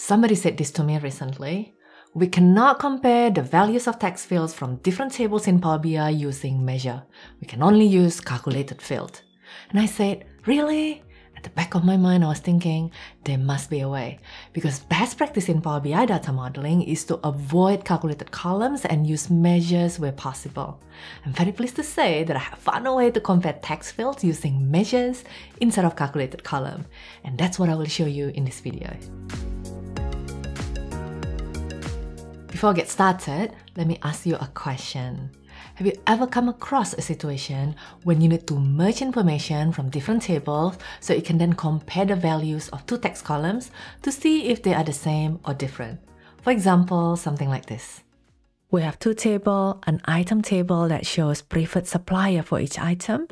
Somebody said this to me recently. We cannot compare the values of text fields from different tables in Power BI using measure. We can only use calculated field. And I said, really? At the back of my mind, I was thinking, there must be a way. Because best practice in Power BI data modeling is to avoid calculated columns and use measures where possible. I'm very pleased to say that I have found a way to compare text fields using measures instead of calculated column. And that's what I will show you in this video. Before I get started, let me ask you a question. Have you ever come across a situation when you need to merge information from different tables so you can then compare the values of two text columns to see if they are the same or different? For example, something like this. We have two tables, an item table that shows preferred supplier for each item,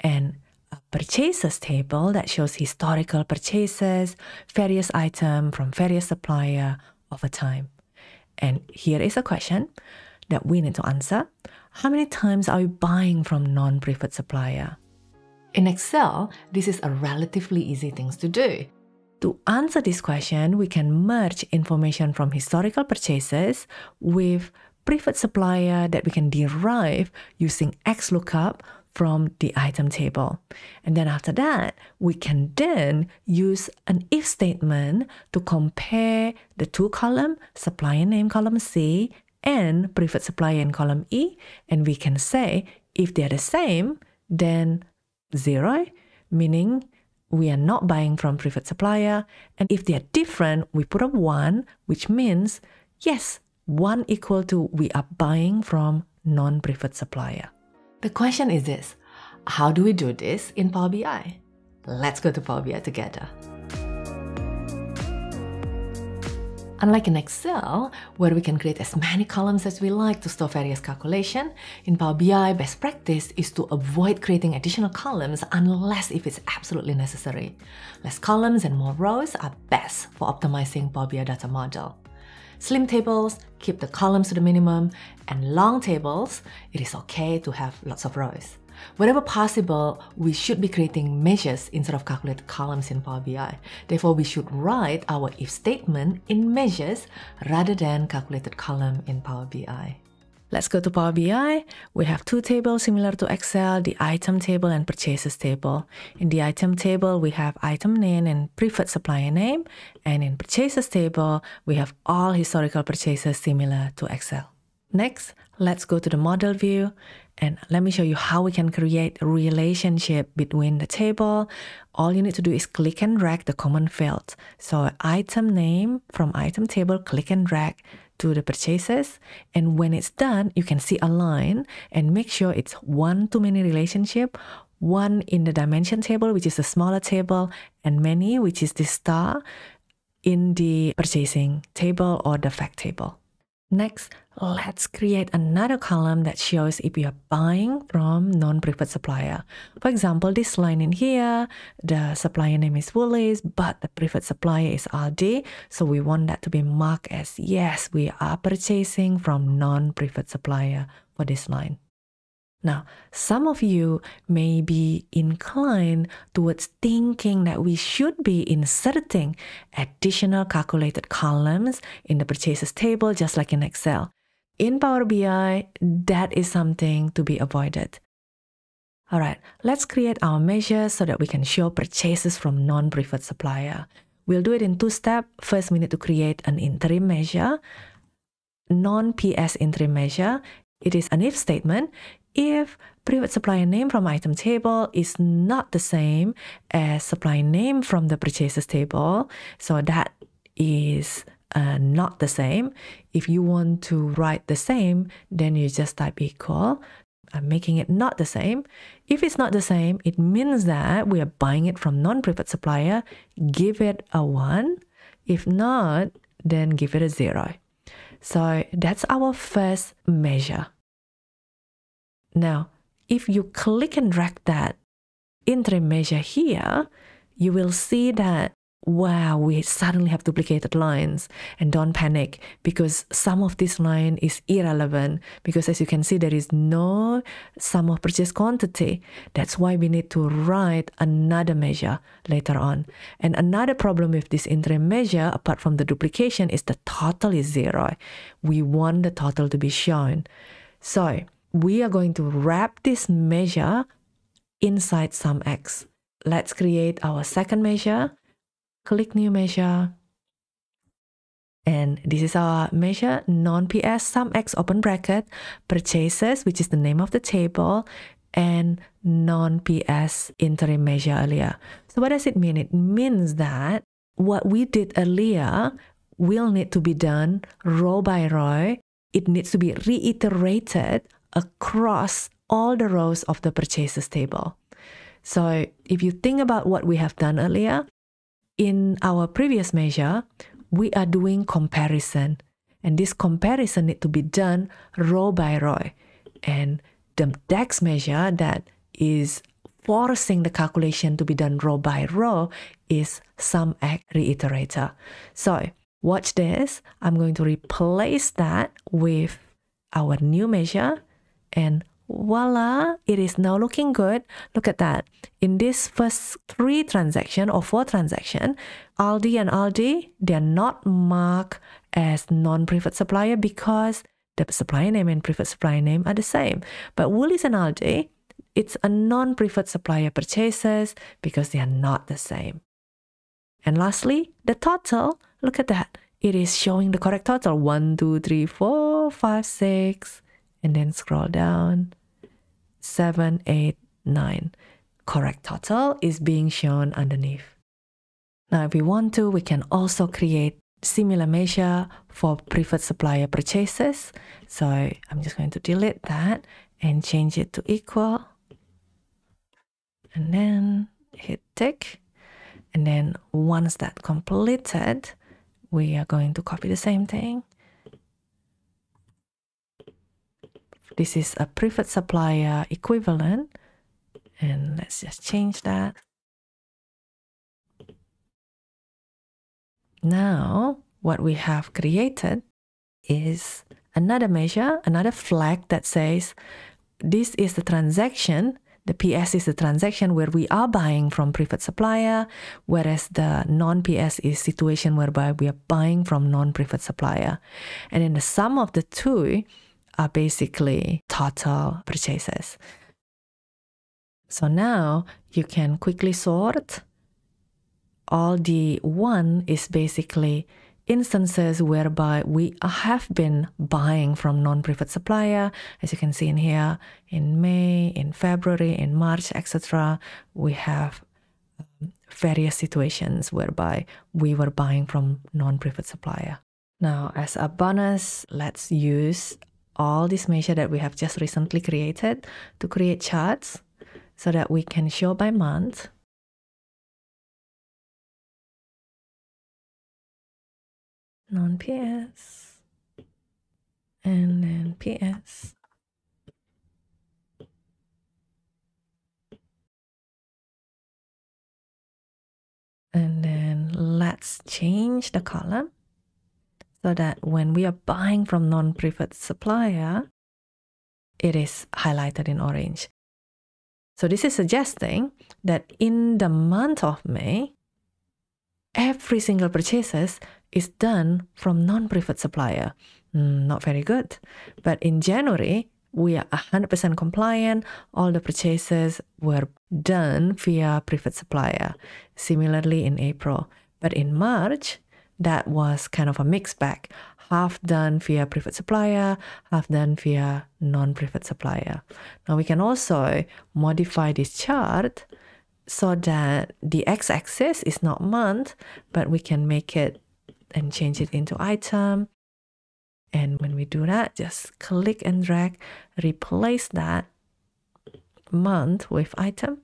and a purchases table that shows historical purchases, various items from various suppliers over time. And here is a question that we need to answer. How many times are you buying from non-preferred supplier? In Excel, this is a relatively easy thing to do. To answer this question, we can merge information from historical purchases with preferred supplier that we can derive using XLOOKUP from the item table. And then after that, we can then use an if statement to compare the two columns, supplier name column C and preferred supplier in column E, and we can say if they are the same, then 0, meaning we are not buying from preferred supplier, and if they are different, we put up 1, which means yes, 1 equal to we are buying from non-preferred supplier. The question is this: how do we do this in Power BI? Let's go to Power BI together. Unlike in Excel, where we can create as many columns as we like to store various calculations, in Power BI, best practice is to avoid creating additional columns unless if it's absolutely necessary. Less columns and more rows are best for optimizing Power BI data model. Slim tables, keep the columns to the minimum, and long tables, it is okay to have lots of rows. Wherever possible, we should be creating measures instead of calculated columns in Power BI. Therefore, we should write our if statement in measures rather than calculated column in Power BI. Let's go to Power BI. We have two tables similar to Excel, the item table and purchases table. In the item table, we have item name and preferred supplier name. And in purchases table, we have all historical purchases similar to Excel. Next, let's go to the model view, and let me show you how we can create a relationship between the table. All you need to do is click and drag the common field. So item name from item table, click and drag to the purchases. And when it's done, you can see a line and make sure it's one to many relationship, one in the dimension table, which is a smaller table, and many, which is the star in the purchasing table or the fact table. Next, let's create another column that shows if you are buying from non-preferred supplier. For example, this line in here, the supplier name is Woolies, but the preferred supplier is Aldi. So we want that to be marked as yes, we are purchasing from non-preferred supplier for this line. Now, some of you may be inclined towards thinking that we should be inserting additional calculated columns in the purchases table, just like in Excel. In Power BI, that is something to be avoided. All right, let's create our measure so that we can show purchases from non-preferred supplier. We'll do it in two steps. First, we need to create an interim measure, non-PS interim measure. It is an if statement. If preferred supplier name from item table is not the same as supplier name from the purchases table, so that is not the same. If you want to write the same, then you just type equal, making it not the same. If it's not the same, it means that we are buying it from non-preferred supplier. Give it a 1. If not, then give it a 0. So that's our first measure. Now, if you click and drag that interim measure here, you will see that wow, we suddenly have duplicated lines. And don't panic, because some of this line is irrelevant, because as you can see, there is no sum of purchase quantity. That's why we need to write another measure later on. And another problem with this interim measure, apart from the duplication, is the total is zero. We want the total to be shown. So we are going to wrap this measure inside SUMX. Let's create our second measure. Click new measure. And this is our measure, non-PS SUMX open bracket, purchases, which is the name of the table, and non-PS interim measure earlier. So what does it mean? It means that what we did earlier will need to be done row by row. It needs to be reiterated across all the rows of the purchases table. So if you think about what we have done earlier, in our previous measure, we are doing comparison. And this comparison needs to be done row by row. And the DAX measure that is forcing the calculation to be done row by row is SUMX reiterator. So watch this. I'm going to replace that with our new measure, and voila, it is now looking good. Look at that. In this first 3 transaction or 4 transaction, Aldi and Aldi, they are not marked as non-preferred supplier because the supplier name and preferred supplier name are the same. But Woolies and Aldi, it's a non-preferred supplier purchases because they are not the same. And lastly, the total, look at that. It is showing the correct total, 1, 2, 3, 4, 5, 6, and then scroll down, 7, 8, 9. Correct total is being shown underneath. Now, if we want to, we can also create similar measure for preferred supplier purchases. So I'm just going to delete that and change it to equal. And then hit tick. And then once that completed, we are going to copy the same thing. This is a preferred supplier equivalent. And let's just change that. Now, what we have created is another measure, another flag that says, this is the transaction. The PS is the transaction where we are buying from preferred supplier, whereas the non-PS is situation whereby we are buying from non-preferred supplier. And then the sum of the two are basically total purchases. So now you can quickly sort. Aldi 1 is basically instances whereby we have been buying from non-preferred supplier. As you can see in here, in May, in February, in March, etc., we have various situations whereby we were buying from non-preferred supplier. Now, as a bonus, let's use all this measure that we have just recently created to create charts so that we can show by month. Non-PS. And then PS. And then let's change the column, so that when we are buying from non-preferred supplier, it is highlighted in orange. So this is suggesting that in the month of May, every single purchases is done from non-preferred supplier. Not very good. But in January, we are 100% compliant. All the purchases were done via preferred supplier. Similarly in April. But in March, that was kind of a mixed bag. Half done via preferred supplier, half done via non-preferred supplier. Now we can also modify this chart so that the x-axis is not month, but we can make it and change it into item. And when we do that, just click and drag, replace that month with item,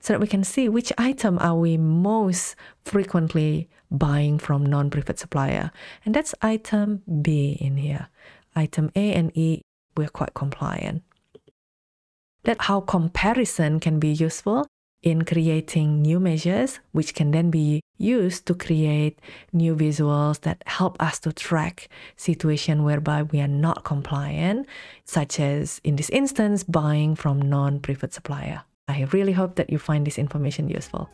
so that we can see which item are we most frequently buying from non-preferred supplier. And that's item B in here. Item A and E, we're quite compliant. That's how comparison can be useful in creating new measures, which can then be used to create new visuals that help us to track situation whereby we are not compliant, such as in this instance, buying from non-preferred supplier. I really hope that you find this information useful.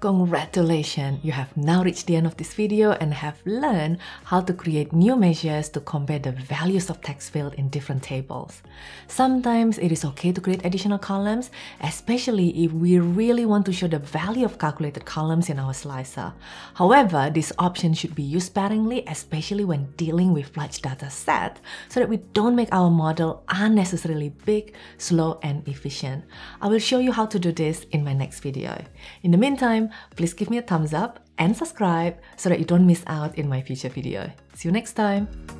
Congratulations! You have now reached the end of this video and have learned how to create new measures to compare the values of text field in different tables. Sometimes it is okay to create additional columns, especially if we really want to show the value of calculated columns in our slicer. However, this option should be used sparingly, especially when dealing with large data sets, so that we don't make our model unnecessarily big, slow, and efficient. I will show you how to do this in my next video. In the meantime, please give me a thumbs up and subscribe so that you don't miss out in my future video. See you next time!